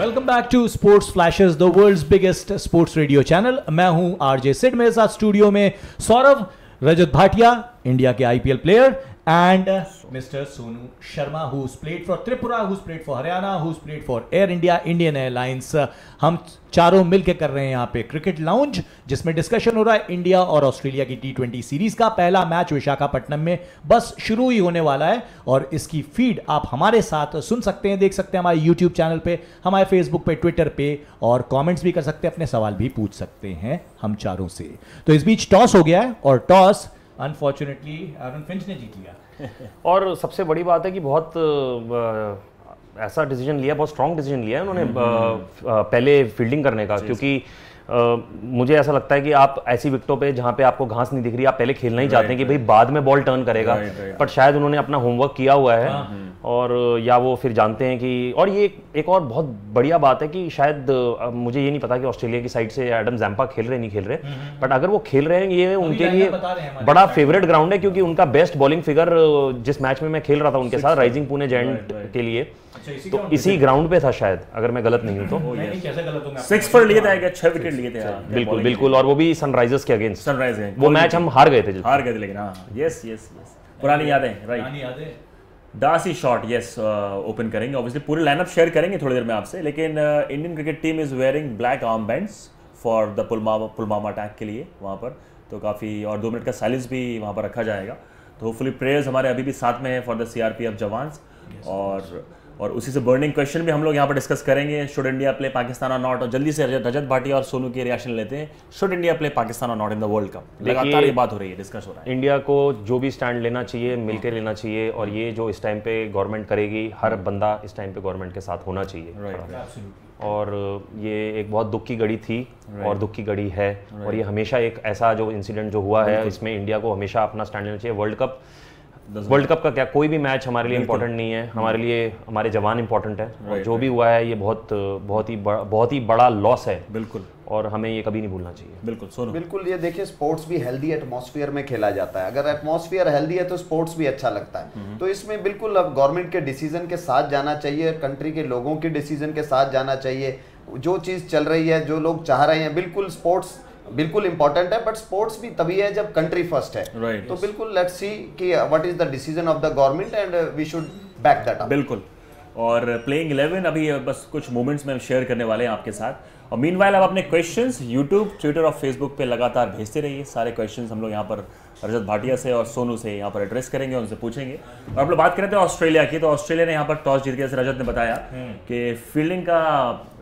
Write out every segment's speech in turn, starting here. Welcome back to sports flashes, the world's biggest sports radio channel. मैं हूं RJ Sid, मेरे साथ स्टूडियो में सौरभ, रजत भाटिया, इंडिया के IPL player, and Mr. Sonu Sharma, who's played for Tripura, who's played for Haryana, who's played for Air India, Indian Airlines। हम चारों मिलकर कर रहे हैं यहाँ पे क्रिकेट लाउंज, जिसमें डिस्कशन हो रहा है इंडिया और ऑस्ट्रेलिया की टी20 सीरीज का। पहला मैच विशाखापट्टनम में बस शुरू ही होने वाला है और इसकी फीड आप हमारे साथ सुन सकते हैं, देख सकते हैं हमारे यूट्यूब चैनल पे, हमारे फेसबुक पे, ट्विटर पे, और कॉमेंट्स भी कर सकते हैं, अपने सवाल भी पूछ सकते हैं हम चारों से। तो इस बीच टॉस हो गया है और टॉस अनफॉर्चुनेटली एरन फिंच ने जीत लिया और सबसे बड़ी बात है कि बहुत ऐसा डिसीजन लिया, बहुत स्ट्रांग डिसीजन लिया है उन्होंने पहले फील्डिंग करने का, क्योंकि मुझे ऐसा लगता है कि आप ऐसी विकेटों पे जहाँ पे आपको घास नहीं दिख रही, आप पहले खेलना ही चाहते हैं कि भाई बाद में बॉल टर्न करेगा, पर शायद उन्होंने अपना होमवर्क किया हुआ है और या वो फिर जानते हैं कि, और ये एक और बहुत बढ़िया बात है कि शायद मुझे ये नहीं पता कि ऑस्ट्रेलिया की साइड से एडम ज़ाम्पा खेल रहे नहीं खेल रहे, बट अगर वो खेल रहे हैं ये उनके लिए बड़ा फेवरेट ग्राउंड है, क्योंकि उनका बेस्ट बॉलिंग फिगर जिस मैच में मैं खेल रहा था उनके साथ राइजिंग पुणे जायंट के लिए, तो इसी ग्राउंड पे था शायद, अगर मैं गलत नहीं हूँ तो 6 पर लिए था, 6 विकेट लिए थे, बिल्कुल बिल्कुल, और वो भी सनराइजर्स के अगेंस्ट। सनराइजर्स वो मैच हम हार गए थे लेकिन यस यस यस, पुरानी यादें, right. Darcy Short yes open करेंगे, ऑब्वियसली पूरे लाइनअप शेयर करेंगे थोड़ी देर में आपसे, लेकिन Indian cricket team is wearing black arm bands for the Pulwama attack के लिए वहाँ पर, तो काफ़ी, और 2 मिनट का साइलेंस भी वहाँ पर रखा जाएगा, तो होपफुली प्रेयर्स हमारे अभी भी साथ में है फॉर द CRPF जवान्स, और उसी से बर्निंग क्वेश्चन भी हम लोग यहाँ पर डिस्कस करेंगे, शुड इंडिया प्ले पाकिस्तान और नॉट। और जल्दी से रजत भाटिया और सोनू के रिएक्शन लेते हैं, शुड इंडिया प्ले पाकिस्तान और not in the world cup, लगातार ये बात हो रही है, डिस्कस हो रहा है। इंडिया को जो भी स्टैंड लेना चाहिए मिलकर लेना चाहिए, और ये जो इस टाइम पे गवर्नमेंट करेगी, हर बंदा इस टाइम पे गवर्नमेंट के साथ होना चाहिए, और ये एक बहुत दुख की घड़ी थी और दुख की घड़ी है, और ये हमेशा एक ऐसा जो इंसिडेंट जो हुआ है इसमें इंडिया को हमेशा अपना स्टैंड लेना चाहिए। वर्ल्ड कप का क्या, कोई भी मैच हमारे लिए इम्पोर्टेंट नहीं है, हमारे लिए हमारे जवान इम्पोर्टेंट है, और जो भी हुआ है ये बहुत ही बड़ा लॉस है, बिल्कुल, और हमें ये कभी नहीं भूलना चाहिए, बिल्कुल। सोनू, बिल्कुल, ये देखिए स्पोर्ट्स भी हेल्दी एटमॉस्फेयर में खेला जाता है, अगर एटमॉस्फेयर हेल्दी है तो स्पोर्ट्स भी अच्छा लगता है, तो इसमें बिल्कुल अब गवर्नमेंट के डिसीजन के साथ जाना चाहिए, कंट्री के लोगों के डिसीजन के साथ जाना चाहिए, जो चीज़ चल रही है, जो लोग चाह रहे हैं, बिल्कुल स्पोर्ट्स बिल्कुल इंपॉर्टेंट है, बट स्पोर्ट्स भी तभी है जब कंट्री फर्स्ट है, right, तो yes. बिल्कुल लेट्स सी कि what is the decision of the government and we should back that up, बिल्कुल। और प्लेइंग 11 अभी बस कुछ मोमेंट्स में हम शेयर करने वाले हैं आपके साथ, और मीनवाइल आप अपने क्वेश्चंस यूट्यूब, ट्विटर और फेसबुक पे लगातार भेजते रहिए, सारे क्वेश्चंस हम लोग यहाँ पर रजत भाटिया से और सोनू से यहाँ पर एड्रेस करेंगे, उनसे पूछेंगे। और आप लोग बात कर रहे थे ऑस्ट्रेलिया की, तो ऑस्ट्रेलिया ने यहाँ पर टॉस जीत के, जैसे रजत ने बताया कि फील्डिंग का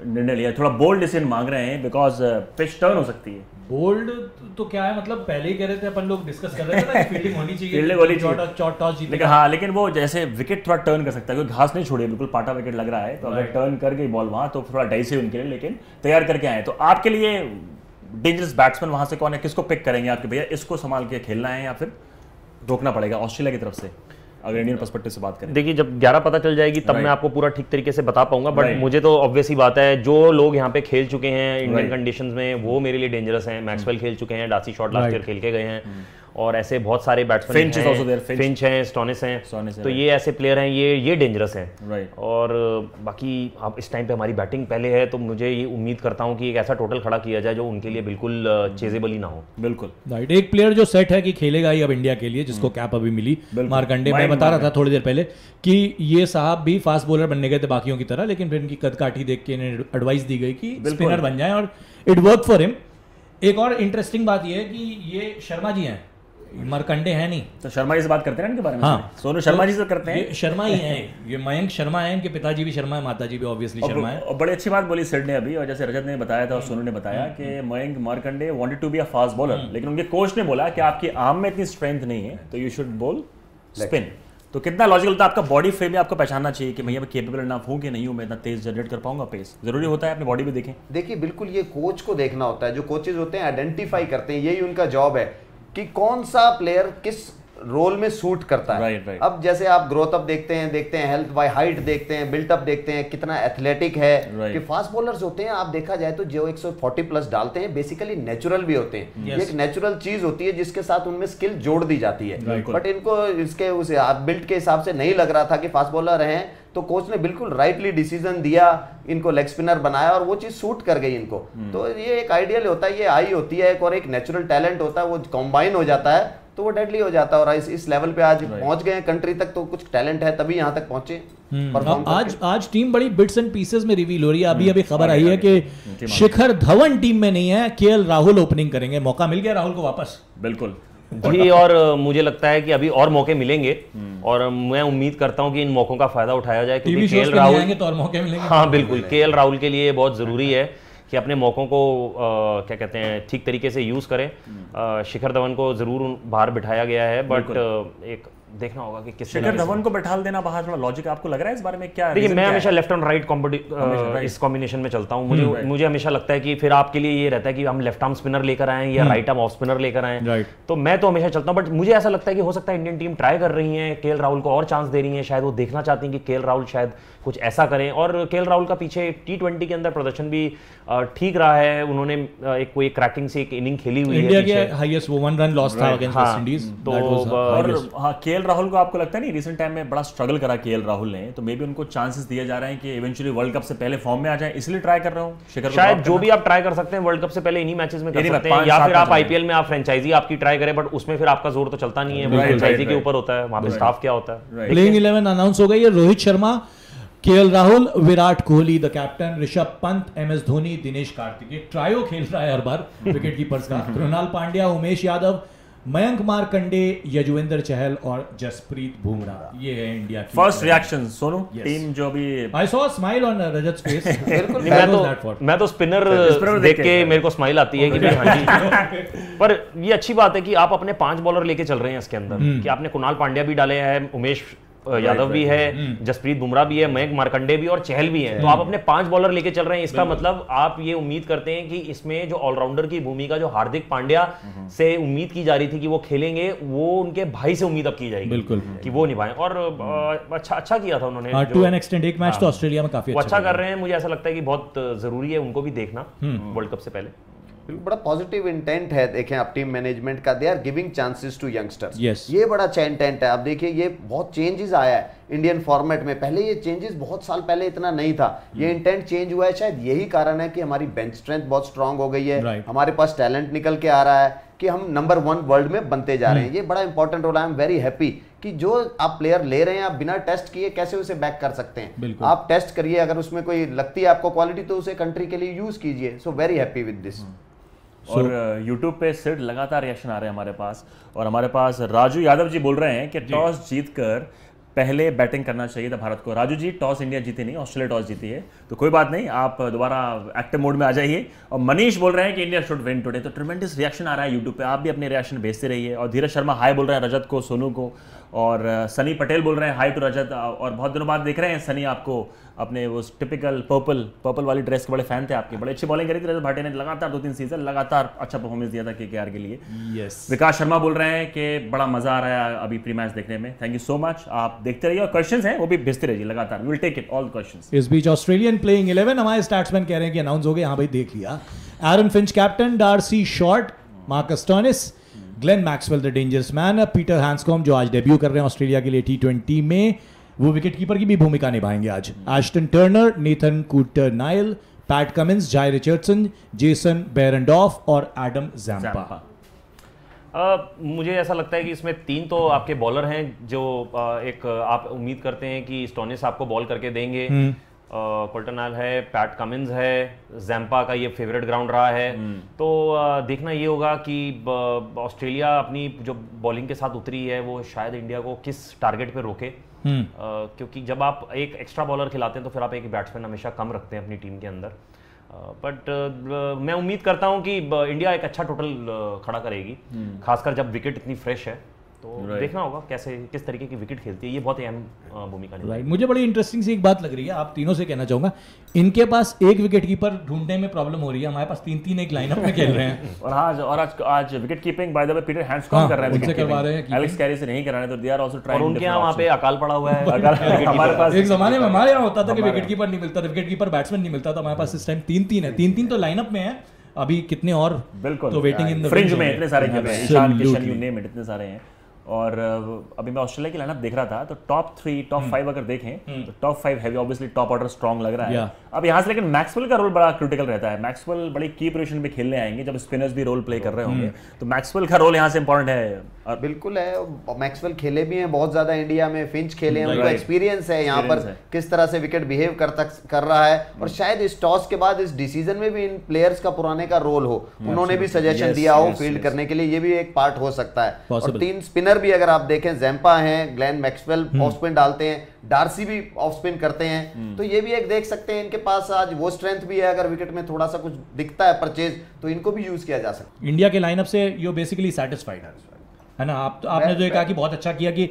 निर्णय लिया, थोड़ा बोल्ड डिसीजन मांग रहे हैं बिकॉज पिच टर्न हो सकती है। बोल्ड तो क्या है, मतलब पहले ही कह रहे थे अपन लोग, डिस्कस कर रहे थे फील्डिंग होनी चाहिए, लेकिन हाँ, लेकिन वो जैसे विकेट थोड़ा टर्न कर सकता है, क्योंकि घास नहीं छोड़ी, बिल्कुल पाटा विकेट लग रहा है, तो अगर टर्न कर गई बॉल वहाँ तो थोड़ा डाइसी उनके लिए, लेकिन तैयार करके आए। तो आपके लिए डेंजरस बैट्समैन वहाँ से कौन है, किसको पिक करेंगे आपके भैया, इसको संभाल के खेलना है या फिर रोकना पड़ेगा ऑस्ट्रेलिया की तरफ से, अगर इंडियन पर्सपेक्टिव से बात करें? देखिए जब 11 पता चल जाएगी तब मैं आपको पूरा ठीक तरीके से बता पाऊंगा, बट मुझे तो ऑब्वियस ही बात है जो लोग यहाँ पे खेल चुके हैं इंडियन कंडीशंस में वो मेरे लिए डेंजरस हैं। मैक्सवेल खेल चुके हैं, डार्सी शॉट लास्ट ईयर खेल के गए हैं, और ऐसे बहुत सारे बैट्समैन हैं, फिंच हैं, स्टोनिस हैं, तो ये ऐसे प्लेयर हैं, ये डेंजरस हैं। और बाकी आप इस टाइम पे हमारी बैटिंग पहले है, तो मुझे ये उम्मीद करता हूँ कि एक ऐसा टोटल खड़ा किया जाए जो उनके लिए बिल्कुल चेजेबल ही ना हो। बिल्कुल राइट, एक प्लेयर जो सेट है कि खेलेगा ही अब इंडिया के लिए, जिसको कैप अभी मिली, मार्कंडे। मैं बता रहा था थोड़ी देर पहले कि ये साहब भी फास्ट बॉलर बनने गए थे बाकियों की तरह, लेकिन फिर इनकी कदकाठी देख के इन्हें एडवाइस दी गई कि स्पिनर बन जाए, और इट वर्क फॉर हिम। एक और इंटरेस्टिंग बात यह है कि ये शर्मा जी हैं, मार्कंडे है नहीं, तो शर्मा जी से बात करते हैं इनके बारे में, हाँ, सोनू शर्मा जी से करते हैं, शर्मा ही है, ये मयंक शर्मा है, इनके पिताजी भी शर्मा है, माताजी भी ऑब्वियसली शर्मा है। और बड़ी अच्छी बात बोली सिड ने अभी, और जैसे रजत ने बताया था और सोनू ने बताया कि Mayank Markande wanted to be a fast bowler, लेकिन उनके कोच ने बोला कि आपकी आर्म में इतनी स्ट्रेंथ नहीं है, तो यू शुड बॉल स्पिन। तो कितना लॉजिकल था, आपका बॉडी फ्रेम में आपको पहचानना चाहिए कि भैया मैं केपेबल इनफ हूं कि नहीं हूं, मैं इतना तेज जनरेट कर पाऊंगा पेस, जरूरी होता है अपनी बॉडी भी देखें। देखिए बिल्कुल ये कोच को देखना होता है, जो कोचेज होते हैं आइडेंटिफाई करते हैं, यही उनका जॉब है कि कौन सा प्लेयर किस रोल में सूट करता है। अब जैसे आप ग्रोथ अप देखते हैं हेल्थ बाय हाइट देखते हैं, बिल्ट अप देखते हैं, कितना एथलेटिक है कि फास्ट बॉलर्स होते हैं आप देखा जाए तो जो 140 प्लस डालते हैं बेसिकली नेचुरल भी होते हैं। ये एक नेचुरल चीज होती है जिसके साथ उनमें स्किल जोड़ दी जाती है, बट इनको इसके उस बिल्ट के हिसाब से नहीं लग रहा था कि फास्ट बॉलर हैं, तो कोच ने बिल्कुल राइटली डिसीजन दिया, इनको लेग स्पिनर बनाया और वो चीज सूट कर गई इनको। तो ये एक आइडियल होता है, ये आई होती है एक और एक नेचुरल टैलेंट होता है, वो कॉम्बाइन हो जाता है तो वो डेडली हो जाता है। और इस लेवल पे आज पहुंच गए कंट्री तक, तो कुछ टैलेंट है तभी यहाँ तक पहुंचे। आज टीम बड़ी बिट्स एंड पीसेस में रिवील हो रही है। अभी खबर आई है कि शिखर धवन टीम में नहीं है, केएल राहुल ओपनिंग करेंगे। मौका मिल गया राहुल को वापस? बिल्कुल जी, और मुझे लगता है कि अभी और मौके मिलेंगे और मैं उम्मीद करता हूं कि इन मौकों का फायदा उठाया जाए, क्योंकि केएल राहुल तो और मौके मिलेंगे। हाँ बिल्कुल, केएल राहुल के लिए बहुत ज़रूरी है कि अपने मौकों को क्या कहते हैं ठीक तरीके से यूज़ करें। शिखर धवन को ज़रूर बाहर बिठाया गया है, बट एक देखना होगा कि किस शिखर धवन को बैठा देना बाहर, थोड़ा लॉजिक आपको लग रहा है इस बारे में क्या? देखिए मैं हमेशा लेफ्ट एंड राइट इस कॉम्बिनेशन में चलता हूं, मुझे हमेशा लगता है कि फिर आपके लिए ये रहता है कि हम लेफ्ट आर्म स्पिनर लेकर आएं या राइट आर्म ऑफ स्पिनर लेकर आएं, तो मैं तो हमेशा चलता हूं। बट मुझे ऐसा लगता है कि हो सकता है इंडियन टीम ट्राई कर रही है, केएल राहुल को और चांस दे रही है, शायद वो देखना चाहती है कि केएल राहुल शायद कुछ ऐसा करें। और केएल राहुल का पीछे टी20 के अंदर प्रदर्शन भी ठीक रहा है, उन्होंने एक कोई क्रैकिंग से एक इनिंग खेली हुई है। राहुल को आपको लगता है नहीं रिसेंट टाइम में बड़ा स्ट्रगल करा केएल राहुल ने, तो मे बी उनको चांसेस दिए जा रहे हैं कि इवेंचुअली वर्ल्ड कप से पहले फॉर्म में आ जाए, इसलिए ट्राई कर रहा हूं शिखर। शायद जो भी आप ट्राई कर सकते हैं वर्ल्ड कप से पहले इन्हीं मैचेस में कर सकते हैं, या फिर आप आईपीएल में आप फ्रेंचाइजी आपकी ट्राई करें, बट उसमें फिर आपका जोर तो चलता नहीं है, फ्रेंचाइजी के ऊपर होता है, वहां पे स्टाफ क्या होता है। प्लेइंग 11 अनाउंस हो गई है, Rohit Sharma, KL Rahul, Virat Kohli the captain, Rishabh Pant, MS Dhoni, Dinesh Karthik, trio खेल रहा है हर बार विकेटकीपर्स का, कृणाल पांड्या, उमेश यादव, मयंक मार्कंडे, युजवेंद्र चहल और जसप्रीत बुमराह। ये है इंडिया की फर्स्ट रिएक्शन। सोनू टीम जो भी I saw smile on Rajat face, बिल्कुल मैं तो स्पिनर देख के मेरे को स्माइल आती है कि हाँ जी। पर ये अच्छी बात है कि आप अपने 5 बॉलर लेके चल रहे हैं इसके अंदर, कि आपने कुणाल पांड्या भी डाले हैं, उमेश यादव भी है, जसप्रीत बुमराह भी है, मयंक मार्कंडे भी और चहल भी हैं, तो आप अपने 5 बॉलर लेके चल रहे हैं। इसका मतलब आप ये उम्मीद करते हैं कि इसमें जो ऑलराउंडर की भूमिका जो हार्दिक पांड्या से उम्मीद की जा रही थी कि वो खेलेंगे, वो उनके भाई से उम्मीद अब की जाएगी बिल्कुल कि वो निभाएं। और अच्छा किया था उन्होंने, टू एन एक्सटेंड एक मैच तो ऑस्ट्रेलिया में काफी अच्छा कर रहे हैं, मुझे ऐसा लगता है कि बहुत जरूरी है उनको भी देखना वर्ल्ड कप से पहले। बड़ा पॉजिटिव इंटेंट है, देखें आप टीम मैनेजमेंट का, they are giving chances to youngsters, ये बड़ा अच्छा इंटेंट है। आप देखिए ये बहुत चेंजेस आया है इंडियन फॉर्मेट में, पहले ये चेंजेस बहुत साल पहले इतना नहीं था, ये इंटेंट चेंज हुआ है, शायद यही कारण है कि हमारी बेंच स्ट्रेंथ बहुत स्ट्रांग हो गई है, हमारे पास टैलेंट निकल के आ रहा है कि हम नंबर 1 वर्ल्ड में बनते जा रहे हैं। ये बड़ा इंपॉर्टेंट रोल है, आई एम वेरी हैप्पी कि जो आप प्लेयर ले रहे हैं आप बिना टेस्ट किए कैसे उसे बैक कर सकते हैं, आप टेस्ट करिए, अगर उसमें कोई लगती है आपको क्वालिटी तो उसे कंट्री के लिए यूज कीजिए। So very happy with this. और YouTube पे सिर्फ लगातार रिएक्शन आ रहे हैं हमारे पास, और हमारे पास राजू यादव जी बोल रहे हैं कि टॉस जीतकर पहले बैटिंग करना चाहिए था भारत को। राजू जी टॉस इंडिया जीती नहीं, ऑस्ट्रेलिया टॉस जीती है, तो कोई बात नहीं, आप दोबारा एक्टिव मोड में आ जाइए। और मनीष बोल रहे हैं कि इंडिया शुड विन टुडे, तो ट्रिमेंडस रिएक्शन आ रहा है यूट्यूब पे, आप भी अपने रिएक्शन भेजते रहिए। और धीरज शर्मा हाय बोल रहे हैं रजत को, सोनू को, और सनी पटेल बोल रहे हैं हाई टू रजत। और बहुत दिनों बाद देख रहे हैं सनी आपको, अपने वो टिपिकल पर्पल वाली ड्रेस के बड़े फैन थे आपके, बड़ी अच्छी बॉलिंग करी थी रजत भाटिया ने, लगातार 2-3 सीजन लगातार अच्छा परफॉर्मेंस दिया था केकेआर के लिए। विकास शर्मा बोल रहे हैं कि बड़ा मजा आ रहा है अभी प्री मैच देखने में। थैंक यू सो मच, आप देखते रहिए और क्वेश्चंस हैं वो भी भेजते रहिए लगातार, will take it all questions. इस बीच ऑस्ट्रेलियन प्लेइंग 11 हमारे स्टैट्समैन कह रहे हैं कि अनाउंस हो गए, हाँ भाई देख लिया। Aaron Finch captain, Darcy Short, Marcus Stoinis, Glenn Maxwell the dangerous man, Peter Handscomb जो आज डेब्यू कर रहे हैं ऑस्ट्रेलिया के लिए टी20 में, वो विकेटकीपर की भी भूमिका निभाएंगे आज, Ashton Turner, Nathan Coulter-Nile, Pat Cummins, Jhye Richardson, Jason Behrendorff और एडम ज़ाम्पा। मुझे ऐसा लगता है कि इसमें 3 तो आपके बॉलर हैं जो एक आप उम्मीद करते हैं कि स्टोनिस आपको बॉल करके देंगे, कोल्टरनाइल है, पैट कमिंस है, ज़ाम्पा का ये फेवरेट ग्राउंड रहा है, तो देखना ये होगा कि ऑस्ट्रेलिया अपनी जो बॉलिंग के साथ उतरी है वो शायद इंडिया को किस टारगेट पे रोके, क्योंकि जब आप एक एक्स्ट्रा बॉलर खिलाते हैं तो फिर आप एक बैट्समैन हमेशा कम रखते हैं अपनी टीम के अंदर। बट मैं उम्मीद करता हूँ कि इंडिया एक अच्छा टोटल खड़ा करेगी, खासकर जब विकेट इतनी फ्रेश है तो देखना होगा कैसे किस तरीके की विकेट खेलती है, ये बहुत अहम भूमिका निभाती है। मुझे बड़ी इंटरेस्टिंग सी एक बात लग रही है, आप तीनों से कहना चाहूँगा, इनके पास एक विकेट कीपर ढूंढने में प्रॉब्लम हो रही है, हमारे पास तीन तीन एक लाइनअप में खेल रहे हैं। और आज wicket keeping by the way Peter Handscomb कर रहे हैं, एलेक्स कैरी से नहीं कराने, तो दे आर आल्सो ट्राइंग। उनके यहाँ वहाँ पे अकाल पड़ा हुआ है, हमारे पास एक जमाने में हमारे यहाँ होता था कि विकेट कीपर नहीं मिलता, विकेट कीपर बैट्समैन नहीं मिलता था, हमारे पास इस टाइम तीन तीन तो लाइनअप में है। अभी कितने और बिल्कुल तो वेटिंग इन द फ्रिंज में इतने सारे खेल रहे हैं, Ishan Kishan, you name it, इतने सारे हैं। और अभी मैं ऑस्ट्रेलिया की लाइनअप देख रहा था, तो टॉप 3, टॉप 5 अगर देखें तो टॉप 5 है ऑब्वियसली, टॉप ऑर्डर स्ट्रांग लग रहा है। अब यहाँ से लेकिन मैक्सवेल का रोल बड़ा क्रिटिकल रहता है, मैक्सवेल बड़ी की पोजिशन पे खेलने आएंगे जब स्पिनर्स भी रोल प्ले कर रहे होंगे, तो मैक्सवेल का रोल यहाँ से इंपॉर्टेंट है। बिल्कुल है, मैक्सवेल खेले भी हैं बहुत ज्यादा इंडिया में, फिंच खेले हैं, उनको एक्सपीरियंस है यहाँ पर किस तरह से विकेट बिहेव कर रहा है, और शायद इस टॉस के बाद इस डिसीजन में भी इन प्लेयर्स का पुराने का रोल हो, उन्होंने भी सजेशन दिया हो फील्ड करने के लिए, ये भी एक पार्ट हो सकता है। और 3 स्पिनर भी अगर आप देखें, ज़ैम्पा हैं, ग्लेन मैक्सवेल ऑफ स्पिन डालते हैं, डार्सी भी ऑफ स्पिन करते हैं, तो ये भी एक देख सकते हैं इनके पास आज वो स्ट्रेंथ भी है, अगर विकेट में थोड़ा सा कुछ दिखता है परचेज तो इनको भी यूज किया जा सकता है। इंडिया के लाइनअप से यू बेसिकली सैटिस्फाइड है ना आप? तो आपने जो ये कहा कि बहुत अच्छा किया कि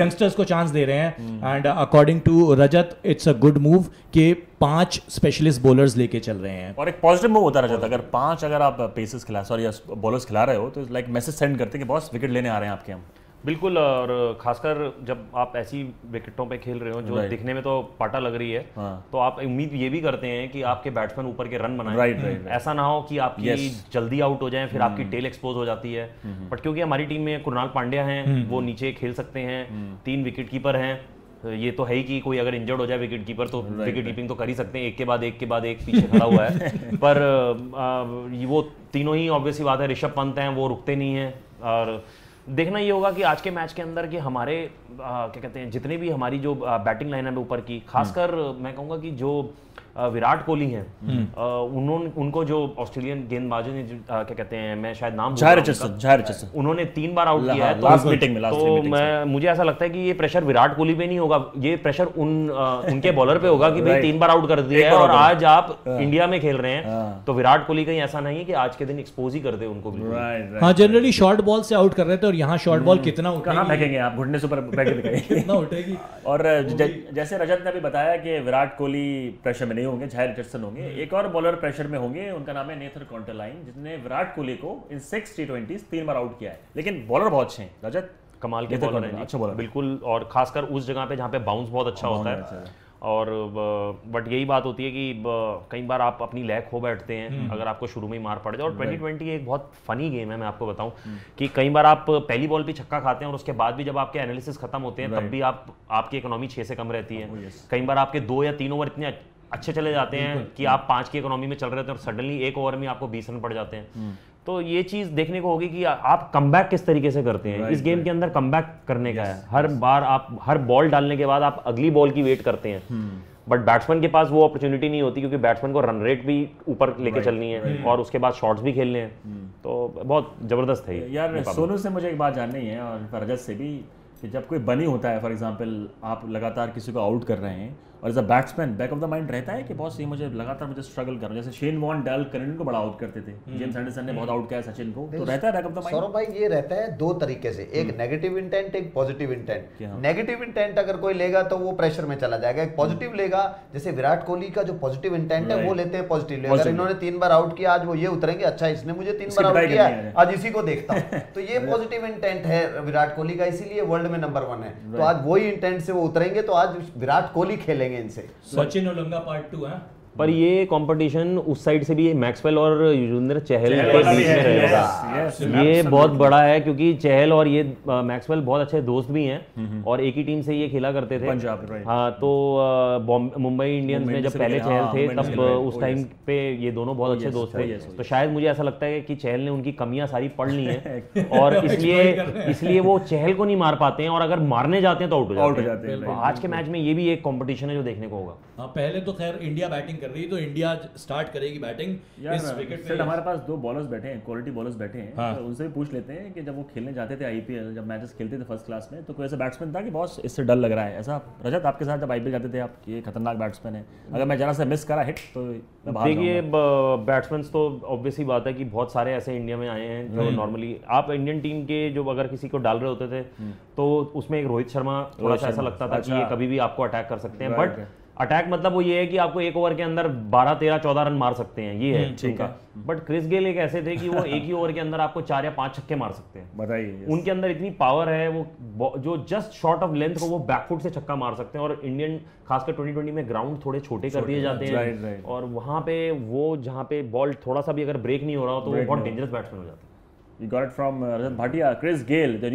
यंगस्टर्स को चांस दे रहे हैं, and according to Rajat it's a good move कि 5 स्पेशलिस्ट बॉलर्स लेके चल रहे हैं, और एक पॉजिटिव मूव होता रहा था। अगर 5 अगर आप पेसर्स खिला सॉरी बॉलर्स खिला रहे हो तो लाइक मैसेज सेंड करते हैं कि बॉस विकेट लेने आ रहे हैं आपके हम। बिल्कुल, और खासकर जब आप ऐसी विकेटों पे खेल रहे हो जो दिखने में तो पाटा लग रही है, तो आप उम्मीद ये भी करते हैं कि आपके बैट्समैन ऊपर के रन बनाएं, ऐसा ना हो कि आपकी जल्दी आउट हो जाएं, फिर आपकी टेल एक्सपोज हो जाती है। बट क्योंकि हमारी टीम में कृणाल पांड्या हैं, वो नीचे खेल सकते हैं, 3 विकेट कीपर हैं, ये तो है ही कि कोई अगर इंजर्ड हो जाए विकेट कीपर तो विकेट कीपिंग तो कर ही सकते हैं, एक के बाद एक पीछे खड़ा हुआ है। पर वो तीनों ही ऑब्वियसली बात है, ऋषभ पंत हैं, वो रुकते नहीं हैं, और देखना ये होगा कि आज के मैच के अंदर कि हमारे क्या कहते हैं जितने भी हमारी जो बैटिंग लाइनअप है ऊपर की, खासकर मैं कहूँगा कि जो विराट कोहली हैं, उनको जो ऑस्ट्रेलियन गेंदबाजों ने क्या कहते हैं, मैं शायद नाम जय रिचर्डसन, उन्होंने 3 बार आउट किया है, तो मुझे ऐसा लगता है कि ये प्रेशर विराट कोहली पे नहीं होगा, ये प्रेशर उनके बॉलर पे होगा कि भाई 3 बार आउट कर दिया है और आज आप इंडिया में खेल रहे हैं, तो विराट कोहली कहीं ऐसा नहीं है कि आज के दिन एक्सपोज ही कर दे उनको। हाँ, जनरली शॉर्ट बॉल से आउट कर रहे थे, और यहाँ शॉर्ट बॉल कितना फेंकेंगे आप, घुटने से ऊपर कितना उठेगी। और जैसे रजत ने अभी बताया कि विराट कोहली प्रेशर में होंगे, जय रिचर्डसन होंगे, एक और बॉलर प्रेशर में होंगे, उनका नाम है नेथन कॉल्टर-नाइल, जिसने विराट कोहली को इन 6 T20s 3 बार आउट किया है, लेकिन बॉलर बहुत अच्छे हैं। रजत कमाल के बॉलर हैं, अच्छा बॉलर बिल्कुल, और खासकर उस जगह पे जहाँ पे बाउंस बहुत अच्छा होता है। और बट यही बात होती है कि कई बार आप अपनी लैग खो बैठते हैं अगर आपको शुरू में ही मार पड़ जाए। और 2020 एक बहुत फनी गेम है, मैं आपको बताऊं कि कई बार आप पहली बॉल पे छक्का खाते हैं और उसके बाद भी जब आपके एनालिसिस खत्म होते हैं तब भी आपकी इकोनॉमी 6 से कम रहती है। कई बार आपके 2 या 3 ओवर इतने अच्छे चले जाते हैं कि आप 5 की इकोनॉमी में चल रहे थे और सडनली एक ओवर में आपको 20 रन पड़ जाते हैं। तो ये चीज देखने को होगी कि आप कमबैक किस तरीके से करते हैं। इस गेम के अंदर कमबैक करने का है, हर बार आप हर बॉल डालने के बाद आप अगली बॉल की वेट करते हैं, बट बैट्समैन के पास वो अपॉर्चुनिटी नहीं होती क्योंकि बैट्समैन को रन रेट भी ऊपर लेके चलनी है और उसके बाद शॉट्स भी खेलने हैं। तो बहुत जबरदस्त है यार। सोनू से मुझे एक बात जाननी है और रजत से भी कि जब कोई बनी होता है, फॉर एग्जांपल आप लगातार किसी को आउट कर रहे हैं और as a batsman back of the mind रहता है कि बॉस ये मुझे लगातार स्ट्रगल करना, जैसे शेन वॉर्न डैल करेन को बड़ा आउट करते थे, जेम्स एंडरसन ने बहुत आउट किया सचिन को, तो रहता है back of the mind. Saurabh भाई ये रहता है 2 तरीके से, एक नेगेटिव इंटेंट, एक पॉजिटिव इंटेंट। नेगेटिव इंटेंट अगर कोई लेगा तो वो प्रेशर में चला जाएगा, एक पॉजिटिव लेगा जैसे विराट कोहली का जो पॉजिटिव इंटेंट है वो लेते हैं पॉजिटिव। अगर इन्होंने 3 बार आउट किया, आज वो ये उतरेंगे, अच्छा इसने मुझे 3 बार आउट किया, आज इसी को देखता हूं, तो ये पॉजिटिव इंटेंट है विराट कोहली का, इसीलिए वर्ल्ड में नंबर 1 है। तो आज वही इंटेंट से वो उतरेंगे, तो आज विराट कोहली खेलेंगे इनसे। सचिन ओलंगा पार्ट 2 है, पर ये कंपटीशन उस साइड से भी मैक्सवेल और युजवेंद्र चहल के बीच में रहेगा। ये बहुत बड़ा है क्योंकि चहल और ये मैक्सवेल बहुत अच्छे दोस्त भी हैं और एक ही टीम से ये खेला करते थे पंजाब। हाँ, तो मुंबई इंडियंस में जब पहले चहल थे तब उस टाइम पे ये दोनों बहुत अच्छे दोस्त थे, तो शायद मुझे ऐसा लगता है कि चहल ने उनकी कमियां सारी पढ़ ली हैं और इसलिए वो चहल को नहीं मार पाते हैं, और अगर मारने जाते हैं तो आउट हो जाते हैं। आज के मैच में ये भी एक कॉम्पिटिशन है जो देखने को होगा। पहले तो खैर इंडिया बैटिंग कर रही है, तो इंडिया स्टार्ट करेगी बैटिंग इस विकेट पे। हमारे पास दो बॉलर्स बैठे हैं, क्वालिटी बॉलर्स बैठे हैं, हाँ। तो उनसे भी पूछ लेते हैं कि जब वो खेलने जाते थे आईपीएल, जब मैचेस खेलते थे फर्स्ट क्लास में, तो कोई ऐसा बैट्समैन था कि बॉस इससे डर लग रहा है? ऐसा रजत आपके साथ जब आईपीएल जाते थे आप, ये खतरनाक बैट्समैन है, अगर मैं जरा सा मिस करा हिट तो देखिए। बैट्समैन तो ऑब्वियसली बात है कि बहुत सारे ऐसे इंडिया में आए हैं जो नॉर्मली आप इंडियन टीम के जो अगर किसी को डाल रहे होते थे तो उसमें एक रोहित शर्मा थोड़ा सा ऐसा लगता था कि ये कभी भी आपको अटैक कर सकते हैं। बट अटैक मतलब वो ये है कि आपको एक ओवर के अंदर 12-13-14 रन मार सकते हैं, ये है ठीक है। बट क्रिस गेल एक ऐसे थे कि वो एक ही ओवर के अंदर आपको 4 या 5 छक्के मार सकते हैं, बताइए। उनके अंदर इतनी पावर है, वो जो जस्ट शॉर्ट ऑफ लेंथ को वो बैकफुट से छक्का मार सकते हैं। और इंडियन खासकर 2020 में ग्राउंड थोड़े छोटे कर दिए जाते हैं, और वहाँ पे वो जहाँ पे बॉल थोड़ा सा भी अगर ब्रेक नहीं हो रहा हो तो वो बहुत डेंजरस बैट्समैन हो जाता है। You got it from Rajat Bhatia, Chris Gayle, the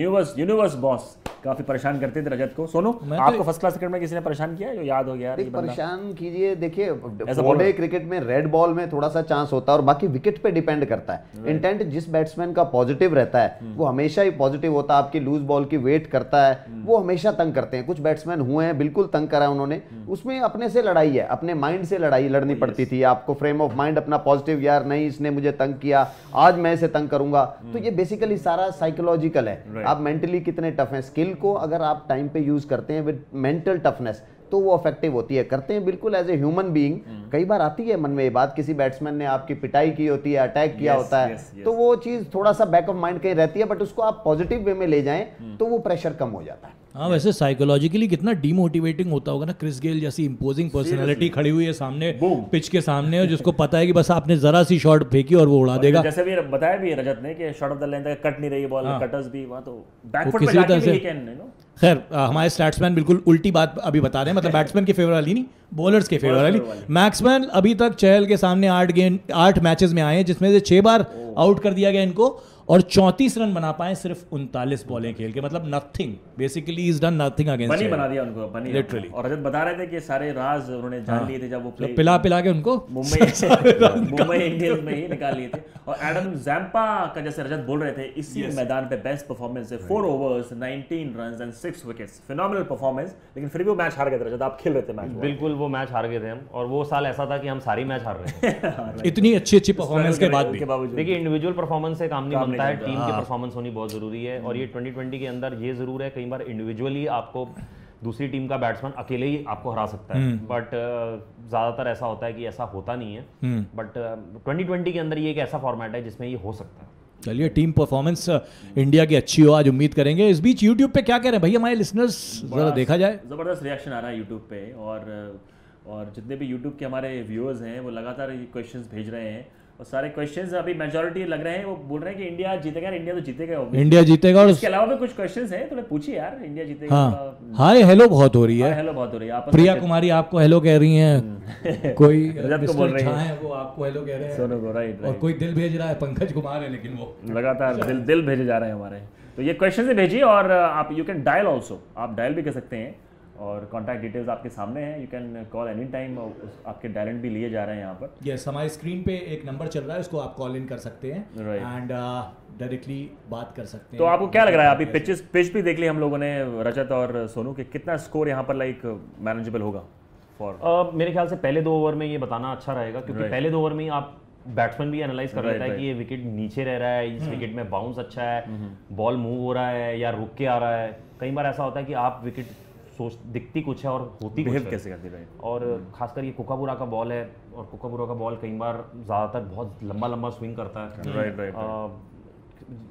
universe boss। काफी परेशान करते थे रजत को। सोनू, आपको फर्स्ट क्लास क्रिकेट में किसी ने परेशान किया जो याद हो गया? परेशान कीजिए, देखिए वनडे क्रिकेट में रेड बॉल में थोड़ा सा चांस होता है और बाकी विकेट पे डिपेंड करता है। इंटेंट जिस बैट्समैन का पॉजिटिव रहता है वो हमेशा ही पॉजिटिव होता है, आपकी लूज बॉल की वेट करता है, वो हमेशा तंग करते हैं। कुछ बैट्समैन हुए हैं बिल्कुल तंग करा उन्होंने, उसमें अपने से लड़ाई है, अपने माइंड से लड़ाई लड़नी पड़ती थी आपको। फ्रेम ऑफ माइंड अपना पॉजिटिव, यार नहीं इसने मुझे तंग किया, आज मैं इसे तंग करूंगा। तो ये बेसिकली सारा साइकोलॉजिकल है, आप मेंटली कितने टफ हैं। स्किल को अगर आप टाइम पे यूज करते हैं विद मेंटल टफनेस तो वो अफेक्टिव होती है। करते हैं बिल्कुल एज ए ह्यूमन बीइंग। कई बार आती है मन में ये बात, किसी बैट्समैन ने आपकी पिटाई की होती है, अटैक किया होता है, तो वो चीज थोड़ा सा बैक ऑफ माइंड कहीं रहती है, बट उसको आप पॉजिटिव वे में ले जाएं तो वो प्रेशर कम हो जाता है। हाँ, वैसे साइकोलॉजिकली कितना डीमोटिवेटिंग होता होगा ना, क्रिस गेल जैसी इंपोजिंग पर्सनालिटी खड़ी हुई है सामने, पिच के सामने, और जिसको पता है कि बस आपने जरा सी शॉट फेंकी और वो उड़ा देगा। जैसे भी बताया भी रजत ने कि shot of the length cut नहीं रही बॉल, कटर्स भी वहां तो बैकफुट पे जाके भी कैन नहीं। खैर, हमारे स्टैट्समैन बिल्कुल उल्टी बात अभी बता रहे हैं, मतलब बैट्समैन के फेवर वाली नहीं, बॉलर्स के फेवर वाली। मैक्समैन अभी तक चहल के सामने 8 मैचेस में आए हैं, जिसमें से 6 बार आउट कर दिया गया इनको, और 34 रन बना पाए सिर्फ 39 बॉलें खेल के, मतलब nothing, basically is done nothing against. बनी बना दिया उनको, बनी लिटरली। और रजत बता रहे थे कि सारे राज उन्होंने जान लिए थे जब वो पिला के उनको मुंबई इंडियंस में ही निकाल लिए थे। और एडम ज़ैम्पा का जैसे रजत बोल रहे थे, इसी मैदान पे बेस्ट परफॉर्मेंस है, 4 overs 19 runs and 6 wickets, phenomenal performance. लेकिन फिर भी वो मैच हार गए थे रजत, आप खेल रहे थे मैच? बिल्कुल, वो मैच हार गए थे हम, और वो साल ऐसा था कि हम सारी मैच हार रहे थे इतनी अच्छी परफॉर्मेंस के बाद। देखिए, इंडिविजुअल परफॉर्मेंस से काम नहीं बनता, टीम की परफॉर्मेंस होनी बहुत जरूरी है। और ये 2020 के अंदर ये जरूर है, कई बार इंडिविजुअली आपको दूसरी टीम का बैट्समैन अकेले ही आपको हरा सकता है, बट ज्यादातर ऐसा होता है कि ऐसा होता नहीं है। बट 2020 के अंदर ये एक ऐसा फॉर्मेट है जिसमें ये हो सकता है। चलिए, टीम परफॉर्मेंस इंडिया की अच्छी हो आज उम्मीद करेंगे। इस बीच यूट्यूब पे क्या कह रहे हैं भैया हमारे लिसनर्स, जरा देखा जाए। जबरदस्त रिएक्शन आ रहा है यूट्यूब पे, और जितने भी यूट्यूब के हमारे व्यूअर्स हैं वो लगातार क्वेश्चन भेज रहे हैं, और सारे क्वेश्चंस अभी मेजॉरिटी लग रहे हैं वो बोल रहे हैं कि इंडिया जीतेगा। इंडिया तो जीतेगा, इंडिया जीतेगा। और इसके अलावा भी कुछ क्वेश्चंस हैं, थोड़े पूछिए यार, इंडिया जीतेगा। हाँ, हाय हेलो बहुत हो रही है, हेलो बहुत हो रही है। प्रिया कुमारी आपको हेलो कह रही हैं, कोई रजत को बोल रही है, वो आपको हेलो कह रहे हैं, सोनू को, राइट। और कोई दिल भेज रहा है, पंकज कुमार है, लेकिन वो लगातार दिल भेजे जा रहे हैं हमारे। तो ये क्वेश्चन से भेजिए, और आप यू कैन डायल ऑल्सो, आप डायल भी कर सकते हैं, और कॉन्टैक्ट डिटेल्स आपके सामने हैं, you can call any time. आपके डायरेक्ट भी लिए जा रहे हैं यहाँ पर। यस, हमारी स्क्रीन पे एक नंबर चल रहा है, उसको आप कॉल इन कर सकते हैं एंड डायरेक्टली बात कर सकते हैं। तो आपको क्या लग रहा है अभी पिच भी देख ली हम लोगों ने रजत और सोनू के, कितना स्कोर यहाँ पर लाइक मैनेजेबल होगा फॉर? मेरे ख्याल से पहले 2 ओवर में ये बताना अच्छा रहेगा, क्योंकि पहले 2 ओवर में ही आप बैट्समैन भी एनालाइज कर लेता है कि ये विकेट नीचे रह रहा है, इस विकेट में बाउंस अच्छा है, बॉल मूव हो रहा है या रुक के आ रहा है। कई बार ऐसा होता है कि आप विकेट दिखती कुछ है और होती कुछ कैसे करती है। और खासकर ये कोकाबुरा का बॉल है, और कोकाबुरा का बॉल कई बार ज्यादातर बहुत लंबा स्विंग करता है,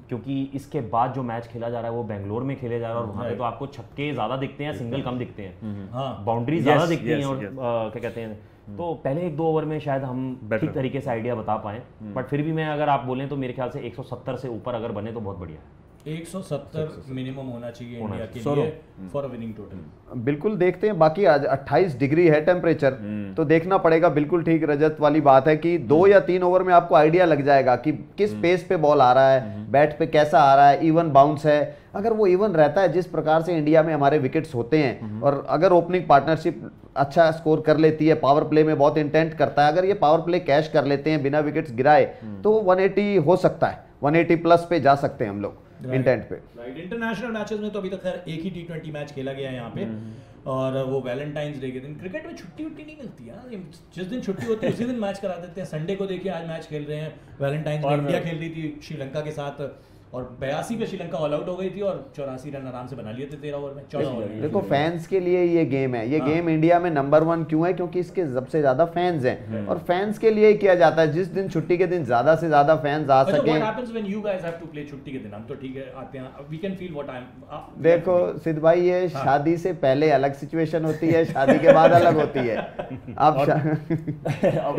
क्योंकि इसके बाद जो मैच खेला जा रहा है वो बेंगलोर में खेले जा रहा है, और वहाँ पे तो आपको छक्के ज्यादा दिखते हैं, सिंगल कम दिखते हैं, बाउंड्री ज्यादा दिखती है, और क्या कहते हैं। तो पहले 1-2 ओवर में शायद हम ठीक तरीके से आइडिया बता पाए, बट फिर भी मैं अगर आप बोलें तो मेरे ख्याल से 170 से ऊपर अगर बने तो बहुत बढ़िया है। 170 मिनिमम होना चाहिए इंडिया के लिए फॉर अ विनिंग टोटल। बिल्कुल, देखते हैं। बाकी आज 28 डिग्री है टेम्परेचर, तो देखना पड़ेगा। बिल्कुल ठीक रजत वाली बात है कि 2 या 3 ओवर में आपको आइडिया लग जाएगा कि किस पेस पे बॉल आ रहा है, बैट पे कैसा आ रहा है, इवन बाउंस है। अगर वो इवन रहता है जिस प्रकार से इंडिया में हमारे विकेट्स होते हैं, और अगर ओपनिंग पार्टनरशिप अच्छा स्कोर कर लेती है, पावर प्ले में बहुत इंटेंट करता है, अगर ये पावर प्ले कैश कर लेते हैं बिना विकेट्स गिराए, तो 180 हो सकता है, 180 प्लस पे जा सकते हैं हम लोग। इंटेंट पे। इंटरनेशनल मैचेस में तो अभी तक खैर एक ही T20 मैच खेला गया है यहाँ पे, और वो वैलेंटाइंस डे के दिन। क्रिकेट में छुट्टी उट्टी नहीं मिलती है, जिस दिन छुट्टी होती है उसी दिन मैच करा देते हैं। संडे को देखिए आज मैच खेल रहे हैं, वैलेंटाइंस डे इंडिया खेल रही थी श्रीलंका के साथ और 82 पे श्रीलंका ऑल आउट हो गई थी और 84 रन आराम से बना लिए थे 13 ओवर में 14 ओवर। देखो फैंस के लिए ये गेम है, ये गेम इंडिया में नंबर 1 क्यों है? क्योंकि इसके सबसे ज्यादा फैंस हैं और फैंस के लिए किया जाता है। जिस दिन छुट्टी के दिन ज्यादा से ज्यादा फैंस आ सके। देखो सिद्ध भाई, ये शादी से पहले अलग सिचुएशन होती है, शादी के बाद अलग होती है। आप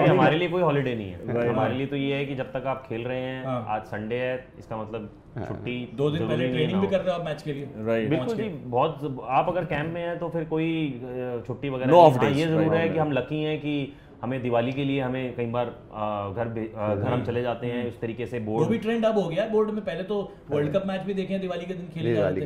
हमारे लिए कोई हॉलीडे नहीं है, हमारे लिए तो ये है कि जब तक आप खेल रहे हैं, आज संडे है, इसका मतलब छुट्टी 2 दिन पहले ट्रेनिंग भी कर रहे हो आप मैच के लिए। राइट, बिल्कुल जी। बहुत आप अगर कैंप में हैं तो फिर कोई छुट्टी वगैरह नहीं। ये जरूर है कि हम लकी हैं कि हमें दिवाली के लिए हमें कई बार घर हम चले जाते हैं। उस तरीके से बोर्ड वो भी ट्रेंड अब हो गया है। बोर्ड में पहले तो वर्ल्ड कप मैच भी देखें दिवाली के दिन खेले जाते।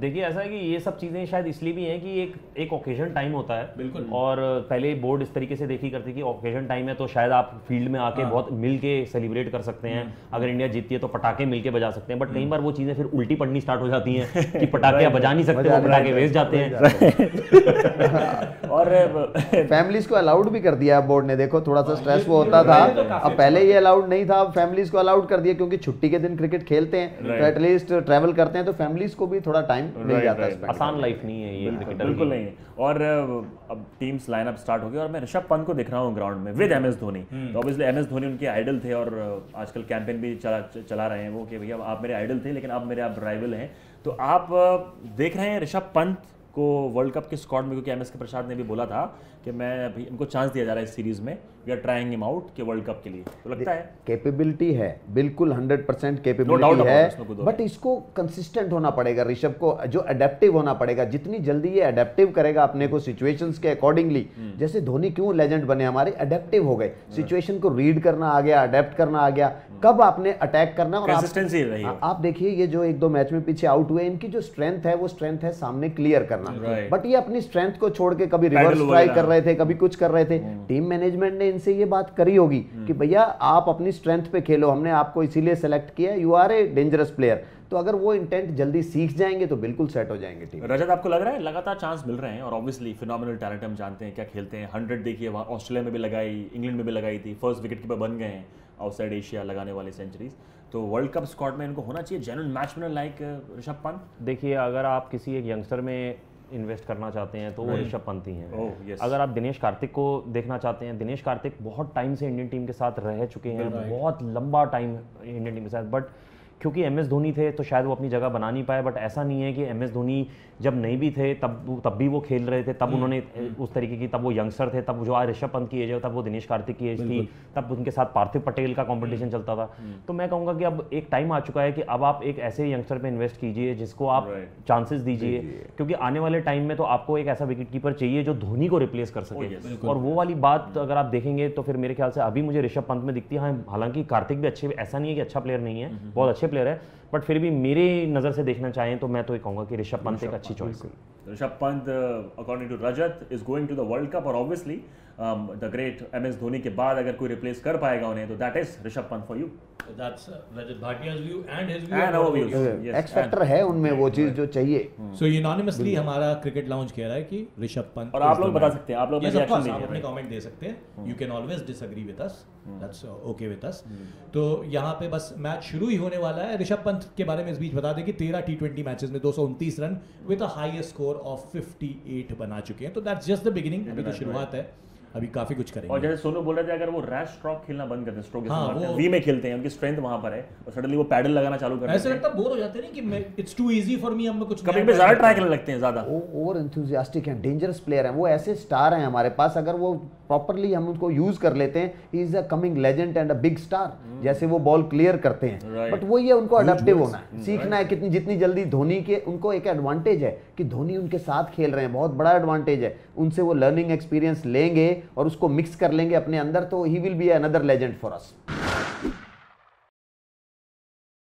देखिए ऐसा है कि ये सब चीज़ें शायद इसलिए भी हैं कि एक ओकेजन टाइम होता है। बिल्कुल। और पहले बोर्ड इस तरीके से देखी करती कि ओकेजन टाइम है तो शायद आप फील्ड में आके बहुत मिल के सेलिब्रेट कर सकते हैं। अगर इंडिया जीतती है तो पटाखे मिल के बजा सकते हैं, बट कई बार वो चीज़ें फिर उल्टी पड़नी स्टार्ट हो जाती हैं कि पटाखे आप बजा नहीं सकते, पटाखे वेस्ट जाते हैं। और फैमिलीज को अलाउड भी कर दिया बोर्ड ने। देखो थोड़ा सा स्ट्रेस वो होता था, अब पहले ये अलाउड नहीं था, अब फैमिलीज को अलाउड कर दिया क्योंकि छुट्टी के दिन क्रिकेट खेलते हैं तो एटलीस्ट ट्रैवल करते हैं तो फैमिलीज को भी थोड़ा टाइम मिल जाता है। आसान लाइफ नहीं है ये, बिल्कुल नहीं है। और अब टीम्स लाइनअप स्टार्ट हो गई और मैं ऋषभ पंत को दिख रहा हूँ ग्राउंड में विद MS धोनी। तो ऑब्वियसली MS धोनी उनके आइडल थे और आजकल कैंपेन भी चला रहे हैं वो कि भैया आप मेरे आइडल थे लेकिन अब मेरे आप राइवल हैं। तो आप देख रहे हैं ऋषभ पंत को वर्ल्ड कप के स्क्वाड में, क्योंकि MS के प्रसाद ने भी बोला था कि मैं अभी इनको चांस दिया जा रहा है इस सीरीज में, we are trying him out के वर्ल्ड कप के लिए। तो लगता है कैपेबिलिटी है, बिल्कुल 100% कैपेबिलिटी है, बट इसको कंसिस्टेंट होना पड़ेगा। ऋषभ को जो अडेप्टिव होना पड़ेगा, जितनी जल्दी ये अडेप्टिव करेगा अपने को सिचुएशंस के अकॉर्डिंगली। जैसे धोनी क्यों लेजेंड बने हमारे, अडेप्टिव हो गए, सिचुएशन को रीड करना आ गया, अडेप्ट करना आ गया, कब आपने अटैक करना। और आप देखिए ये जो 1-2 मैच में पीछे आउट हुए, इनकी जो स्ट्रेंथ है वो स्ट्रेंथ है सामने क्लियर करना, बट ये अपनी स्ट्रेंथ को छोड़ के कभी रिवर्स ट्राई कर रहे थे, कभी कुछ कर रहे थे। टीम मैनेजमेंट ने इनसे ये बात करी होगी कि भैया आप अपनी स्ट्रेंथ पे खेलो, हमने आपको इसीलिए सेलेक्ट किया, you are a dangerous player. तो अगर वो इंटेंट जल्दी सीख जाएंगे तो बिल्कुल सेट हो जाएंगे टीम। रजत आपको लग रहा है लगातार चांस मिल रहे हैं और ऑब्वियसली फिनोमिनल टैलेंट हम जानते हैं क्या खेलते हैं। 100 देखिए वहाँ ऑस्ट्रेलिया में भी लगाई, इंग्लैंड में भी लगाई थी, फर्स्ट विकेटकीपर बन गए हैं आउटसाइड एशिया लगाने वाले सेंचुरीज। तो वर्ल्ड कप स्क्वाड में इनको होना चाहिए जेन्युइन मैचमैन लाइक ऋषभ पंत। देखिए अगर आप किसी एक यंगस्टर में इन्वेस्ट करना चाहते हैं तो वो ऋषभ पंत ही हैं। अगर आप दिनेश कार्तिक को देखना चाहते हैं, दिनेश कार्तिक बहुत टाइम से इंडियन टीम के साथ रह चुके हैं, बहुत लंबा टाइम इंडियन टीम के साथ, बट क्योंकि MS धोनी थे तो शायद वो अपनी जगह बना नहीं पाए। बट ऐसा नहीं है कि MS धोनी जब नहीं भी थे तब भी वो खेल रहे थे, तब उन्होंने उस तरीके की, तब वो यंगस्टर थे, तब जो आज ऋषभ पंत की एज है, तब वो दिनेश कार्तिक की एज थी, तब उनके साथ पार्थिव पटेल का कॉम्पिटिशन चलता था। तो मैं कहूँगा कि अब एक टाइम आ चुका है कि अब आप एक ऐसे यंगस्टर पर इन्वेस्ट कीजिए जिसको आप चांसेस दीजिए, क्योंकि आने वाले टाइम में तो आपको एक ऐसा विकेट कीपर चाहिए जो धोनी को रिप्लेस कर सके। और वो वाली बात अगर आप देखेंगे तो फिर मेरे ख्याल से अभी मुझे ऋषभ पंत में दिखती है। हालांकि कार्तिक भी अच्छे, ऐसा नहीं है कि अच्छा प्लेयर नहीं है, बहुत अच्छे प्लेयर है, बट फिर भी मेरे नजर से देखना चाहें तो मैं तो ये कहूंगा कि ऋषभ पंत एक अच्छी चॉइस है। Rishabh Pant according to Rajat is going to the world cup और obviously the great MS Dhoni के बाद अगर कोई रिप्लेस कर पाएगा उन्हें तो that is Rishabh Pant for you. That's Rajat Bhatia's view and his view. X factor है उनमें वो चीज जो चाहिए। सो यूनानिमसली हमारा क्रिकेट लाउंज कह रहा है कि ऋषभ पंत। और आप लोग बता सकते हैं, आप लोग अपने कमेंट दे सकते हैं, you can always disagree with us, that's okay with us. तो यहाँ पे बस मैच शुरू ही होने वाला है। ऋषभ पंत के बारे में इस बीच बता दें कि 13 T20 मैचेस में 229 run with a highest score of 58 बना चुके हैं। तो दैट्स जस्ट द बिगिनिंग, अभी तो शुरुआत है, अभी काफी कुछ करेंगे। और जैसे सोनू बोल रहे थे अगर वो रैश स्ट्रोक खेलना बंद करते हैं, स्ट्रोक के साथ वी में खेलते हैं, उनकी स्ट्रेंथ वहां पर है और सडनली वो पैडल लगाना चालू करते हैं, ऐसे लगता है बोर हो जाते हैं ना कि it's too easy for me, अब मैं कुछ कभी पे ज्यादा ट्राई करने लगते हैं, ज्यादा ओवर एंथुसियास्टिक है, डेंजरस प्लेयर है वो, ऐसे स्टार हैं हमारे पास, अगर वो प्रॉपर्ली हम उनको यूज कर लेते हैं he is a coming legend and a big star. जैसे वो बॉल क्लियर करते हैं, बट वो ये उनको अडेप्टिव होना है, सीखना है कितनी जितनी जल्दी धोनी के, उनको एक एडवांटेज है कि धोनी उनके साथ खेल रहे हैं, बहुत बड़ा एडवांटेज है, उनसे वो लर्निंग एक्सपीरियंस लेंगे और उसको मिक्स कर लेंगे अपने अंदर, तो he will be another legend for us.